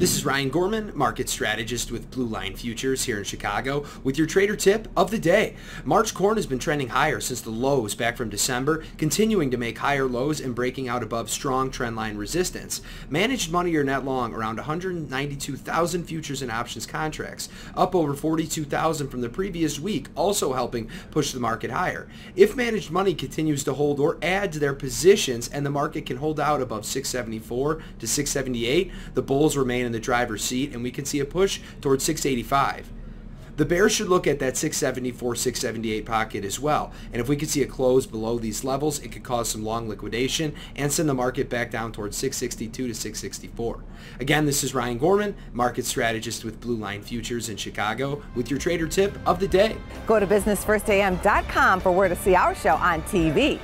This is Ryan Gorman, market strategist with Blue Line Futures here in Chicago, with your trader tip of the day. March corn has been trending higher since the lows back from December, continuing to make higher lows and breaking out above strong trendline resistance. Managed money or net long around 192,000 futures and options contracts, up over 42,000 from the previous week, also helping push the market higher. If managed money continues to hold or add to their positions and the market can hold out above 674 to 678, the bulls remain in the driver's seat and we can see a push towards 685. The bears should look at that 674, 678 pocket as well, and if we could see a close below these levels, it could cause some long liquidation and send the market back down towards 662 to 664. Again, this is Ryan Gorman, market strategist with Blue Line Futures in Chicago, with your trader tip of the day. Go to businessfirstam.com for where to see our show on TV.